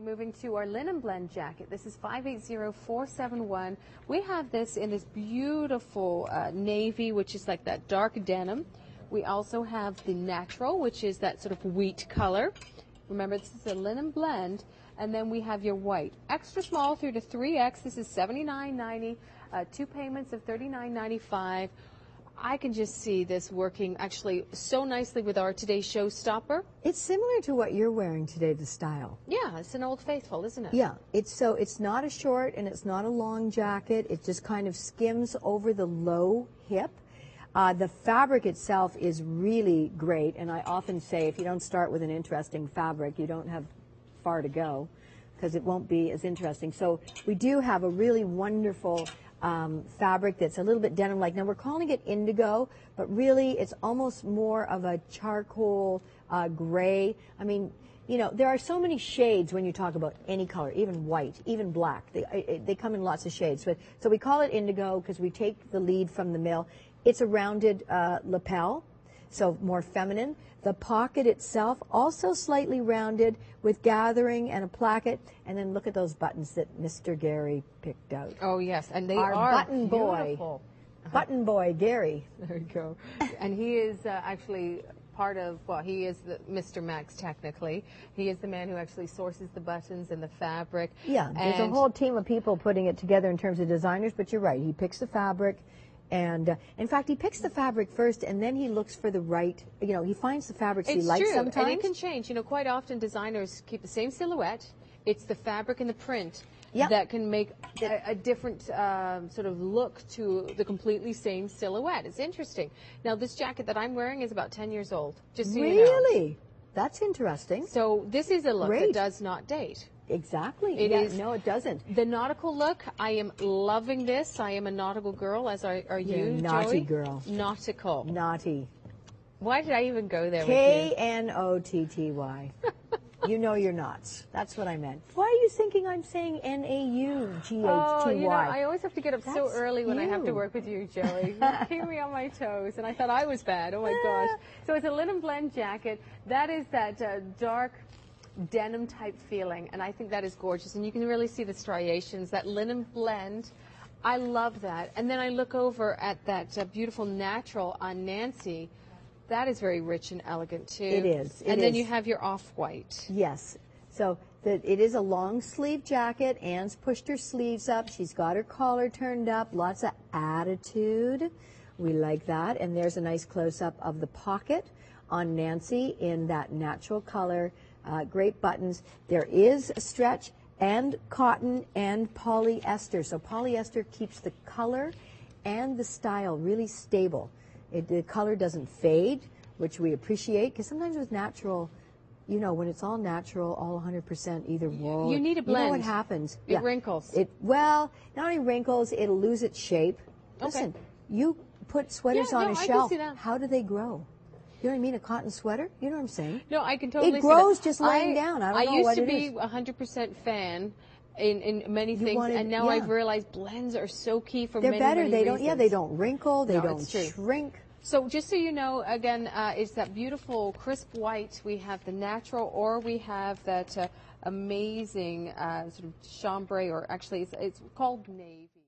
We're moving to our linen blend jacket. This is 580471. We have this in this beautiful navy, which is like that dark denim. We also have the natural, which is that sort of wheat color. Remember, this is a linen blend. And then we have your white. Extra small through to 3X. This is $79.90, 2 payments of $39.95. I can just see this working actually so nicely with our Today Showstopper. It's similar to what you're wearing today, the style. Yeah, it's an old faithful, isn't it? Yeah, it's not a short and it's not a long jacket. It just kind of skims over the low hip. The fabric itself is really great, and I often say if you don't start with an interesting fabric, you don't have far to go because it won't be as interesting. So we do have a really wonderful fabric that's a little bit denim-like. Now, we're calling it indigo, but really it's almost more of a charcoal gray. I mean, you know, there are so many shades when you talk about any color, even white, even black. They come in lots of shades. But, so we call it indigo because we take the lead from the mill. It's a rounded lapel, so more feminine. The pocket itself also slightly rounded with gathering and a placket. And then look at those buttons that Mr. Gary picked out. Oh, yes. And they are button beautiful. Boy. Uh-huh. Button boy, Gary. There you go. And he is actually part of, well, he is the Mr. Max, technically. He is the man who actually sources the buttons and the fabric. Yeah, there's a whole team of people putting it together in terms of designers, but you're right. He picks the fabric. And in fact, he picks the fabric first, and then he looks for the right, you know, he finds the fabrics he likes sometimes. It's true, and it can change. You know, quite often designers keep the same silhouette. It's the fabric and the print that can make a different sort of look to the completely same silhouette. It's interesting. Now, this jacket that I'm wearing is about 10 years old, just so you know. Really? That's interesting. So this is a look that does not date. Exactly. No, it doesn't. The nautical look, I am loving this. I am a nautical girl, as are you, Joey? Naughty girl. Nautical. Naughty. Why did I even go there with you? Knotty. You know you're knots. That's what I meant. Why are you thinking I'm saying NaughtY? Oh, you know, I always have to get up so early when I have to work with you, Joey. You keep me on my toes, and I thought I was bad. Oh, my gosh. So it's a linen blend jacket. That is that dark denim type feeling, and I think that is gorgeous, and you can really see the striations, that linen blend. I love that. And then I look over at that beautiful natural on Nancy. That is very rich and elegant too. It is. And then you have your off-white. Yes. So it is a long sleeve jacket. Anne's pushed her sleeves up. She's got her collar turned up. Lots of attitude. We like that. And there's a nice close-up of the pocket on Nancy in that natural color. Great buttons. There is a stretch and cotton and polyester. So polyester keeps the color and the style really stable. The color doesn't fade, which we appreciate, because sometimes with natural, you know, when it's all natural, all 100% either wool. You need a blend. You know what happens? It wrinkles. Well, not only wrinkles, it'll lose its shape. Listen, you put sweaters on a shelf. I can see that. How do they grow? You know what I mean? A cotton sweater? You know what I'm saying? No, I can totally see that. It grows just laying down. I don't know what it is. I used to be 100% fan in many things, and now I've realized blends are so key for many, many reasons. They're better. They don't wrinkle. They don't shrink. So just so you know, again, it's that beautiful crisp white. We have the natural, or we have that amazing sort of chambray, or actually it's called navy.